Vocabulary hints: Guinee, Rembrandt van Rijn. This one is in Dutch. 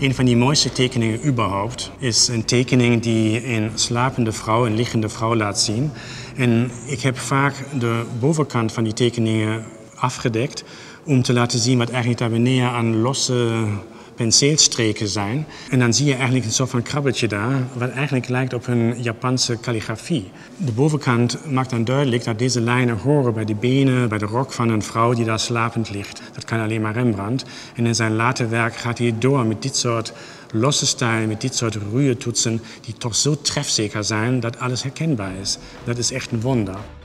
Een van die mooiste tekeningen überhaupt is een tekening die een slapende vrouw, een liggende vrouw laat zien. En ik heb vaak de bovenkant van die tekeningen afgedekt om te laten zien wat eigenlijk daar beneden aan losse penseelstreken zijn. En dan zie je eigenlijk een soort van krabbeltje daar, wat eigenlijk lijkt op een Japanse kalligrafie. De bovenkant maakt dan duidelijk dat deze lijnen horen bij de benen, bij de rok van een vrouw die daar slapend ligt. Dat kan alleen maar Rembrandt. En in zijn later werk gaat hij door met dit soort losse stijl, met dit soort ruwe toetsen, die toch zo trefzeker zijn dat alles herkenbaar is. Dat is echt een wonder.